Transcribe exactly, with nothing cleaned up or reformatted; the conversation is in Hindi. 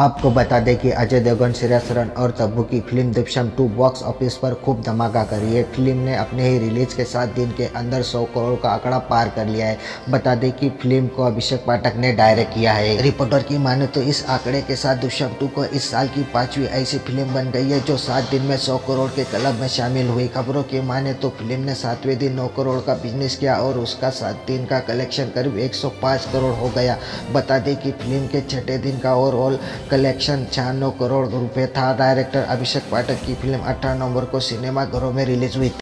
आपको बता दें कि अजय देवगन, श्रिया सरन और तब्बू की film Drishyam two box office पर खूब धमाका करी है। फिल्म ने अपने ही रिलीज के सात दिन के अंदर सौ करोड़ का आंकड़ा पार कर लिया है। बता दें कि फिल्म को अभिषेक पाठक ने डायरेक्ट किया है। रिपोर्टर की माने तो इस आंकड़े के साथ दृश्यम टू को इस साल की पांचवी ऐसी फिल्म बन गई है जो सात दिन में सौ करोड़ के क्लब में शामिल हुई। खबरों की माने तो फिल्म ने सातवें दिन नौ करोड़ का बिजनेस किया और उसका सात दिन का कलेक्शन करीब एक सौ पाँच करोड़ हो गया। बता दें कि फिल्म के छठे दिन का ओवरऑल कलेक्शन छियानवे करोड़ रुपए था। डायरेक्टर अभिषेक पाठक की फिल्म अठारह नवंबर को सिनेमा घरों में रिलीज हुई।